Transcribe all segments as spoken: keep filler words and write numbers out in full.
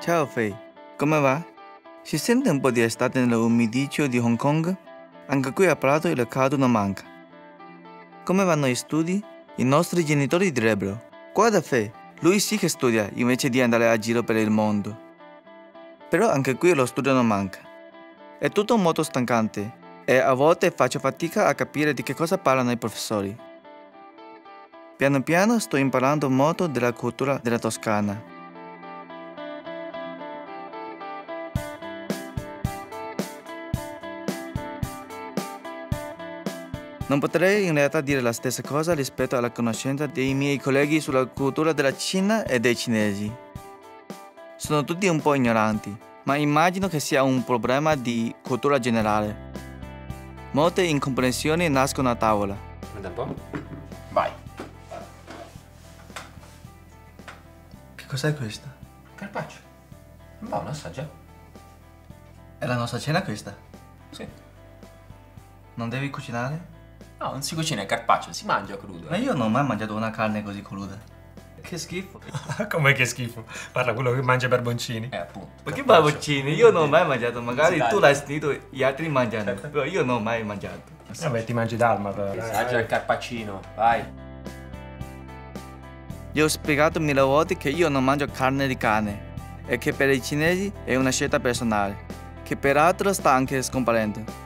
Ciao Fei, come va? Si sente un po' di estate nell'umidicio di Hong Kong? Anche qui a Prato il caldo non manca. Come vanno gli studi? I nostri genitori direbbero: guarda Fei, lui sì che studia invece di andare a giro per il mondo. Però anche qui lo studio non manca. È tutto molto stancante e a volte faccio fatica a capire di che cosa parlano i professori. Piano piano sto imparando molto della cultura della Toscana. Non potrei in realtà dire la stessa cosa rispetto alla conoscenza dei miei colleghi sulla cultura della Cina e dei cinesi. Sono tutti un po' ignoranti, ma immagino che sia un problema di cultura generale. Molte incomprensioni nascono a tavola. Guarda un po'. Vai. Che cos'è questa? Carpaccio. Va, un assaggio. È la nostra cena questa? Sì. Non devi cucinare? No, non si cucina il carpaccio, si mangia crudo. Ma io non ho mai mangiato una carne così cruda. Che schifo. Com'è che schifo? Parla quello che mangia barboncini. Eh, appunto. Ma che barboncini? Io non ho mai mangiato. Magari tu l'hai sentito gli altri mangiano. Certo. Però io non ho mai mangiato. Vabbè, sì. Ti mangi d'alma però. Mangia il carpaccino, vai. Gli ho spiegato mille volte che io non mangio carne di cane e che per i cinesi è una scelta personale, che peraltro sta anche scomparendo.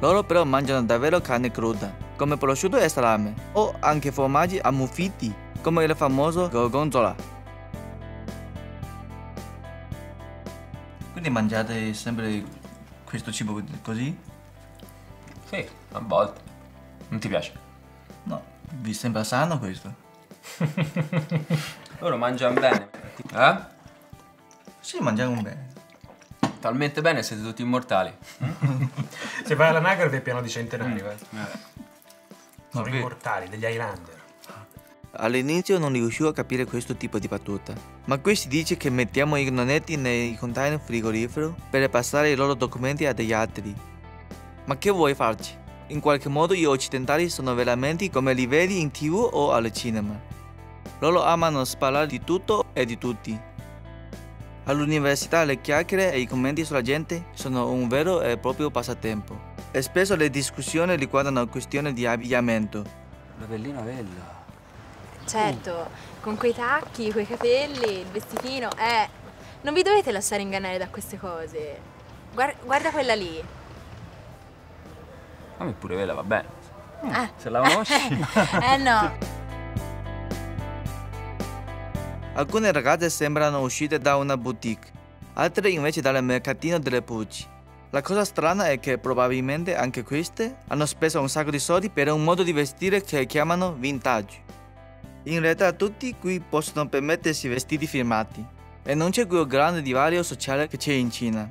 Loro però mangiano davvero carne cruda, come prosciutto e salame, o anche formaggi ammuffiti, come il famoso gorgonzola. Quindi mangiate sempre questo cibo così? Sì, a volte. Non ti piace? No, vi sembra sano questo? Loro mangiano bene. Eh? Sì, mangiamo bene. Talmente bene siete tutti immortali. Se vai all'anagrafe è pieno di centenario. Mm. Eh. Sono immortali, degli Highlander. All'inizio non riuscivo a capire questo tipo di battuta, ma qui si dice che mettiamo i nonetti nei container frigorifero per passare i loro documenti a degli altri. Ma che vuoi farci? In qualche modo gli occidentali sono veramente come li vedi in tv o al cinema. Loro amano sparare di tutto e di tutti. All'università le chiacchiere e i commenti sulla gente sono un vero e proprio passatempo. E spesso le discussioni riguardano questioni di abbigliamento. Una bellina bella. Certo, con quei tacchi, quei capelli, il vestitino, eh, non vi dovete lasciare ingannare da queste cose. Guarda, guarda quella lì. A me pure quella va bene. Ah. Se la conosci. Eh no. Alcune ragazze sembrano uscite da una boutique, altre invece dal mercatino delle pulci. La cosa strana è che probabilmente anche queste hanno speso un sacco di soldi per un modo di vestire che chiamano vintage. In realtà tutti qui possono permettersi vestiti firmati e non c'è quel grande divario sociale che c'è in Cina.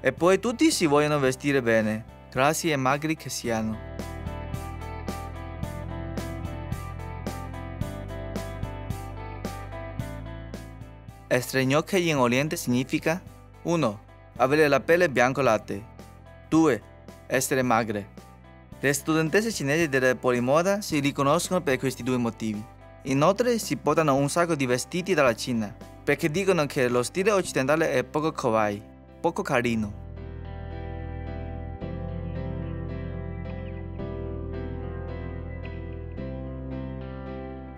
E poi tutti si vogliono vestire bene, grassi e magri che siano. Estraniocchi in Oriente significa uno. Avere la pelle bianco latte, due. Essere magre. Le studentesse cinesi della Polimoda si riconoscono per questi due motivi. Inoltre si portano un sacco di vestiti dalla Cina, perché dicono che lo stile occidentale è poco kawaii, poco carino.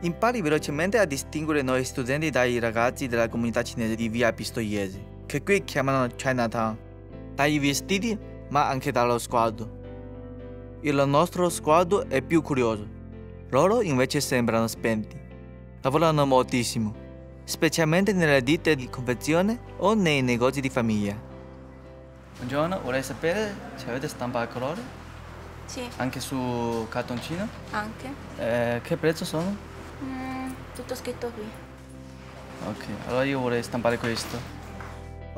Impari velocemente a distinguere noi studenti dai ragazzi della comunità cinese di via Pistoiese, che qui chiamano Chinatown, dai vestiti ma anche dallo sguardo. Il nostro sguardo è più curioso, loro invece sembrano spenti. Lavorano moltissimo, specialmente nelle ditte di confezione o nei negozi di famiglia. Buongiorno, vorrei sapere se avete stampa a colore? Sì. Anche su cartoncino? Anche. Eh, che prezzo sono? Mm, tutto scritto qui. Ok, allora io vorrei stampare questo.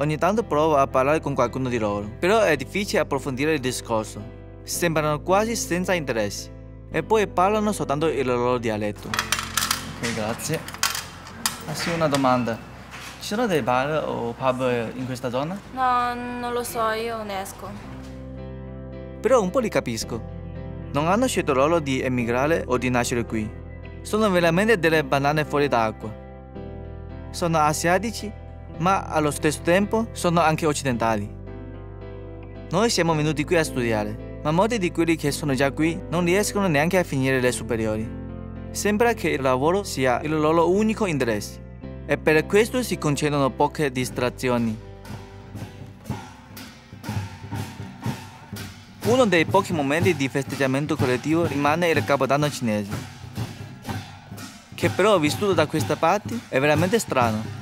Ogni tanto provo a parlare con qualcuno di loro, però è difficile approfondire il discorso. Sembrano quasi senza interessi e poi parlano soltanto il loro dialetto. Ok, grazie. Ah sì, una domanda. Ci sono dei bar o pub in questa zona? No, non lo so, io ne esco. Però un po' li capisco. Non hanno scelto loro di emigrare o di nascere qui. Sono veramente delle banane fuori d'acqua. Sono asiatici, ma allo stesso tempo sono anche occidentali. Noi siamo venuti qui a studiare, ma molti di quelli che sono già qui non riescono neanche a finire le superiori. Sembra che il lavoro sia il loro unico interesse e per questo si concedono poche distrazioni. Uno dei pochi momenti di festeggiamento collettivo rimane il Capodanno cinese, che però vissuto da questa parte è veramente strano.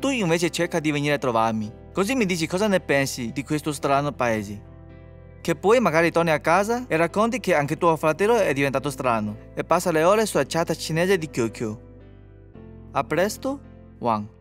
Tu invece cerca di venire a trovarmi, così mi dici cosa ne pensi di questo strano paese. Che poi magari torni a casa e racconti che anche tuo fratello è diventato strano e passa le ore sulla chat cinese di Q Q. A presto, Wang.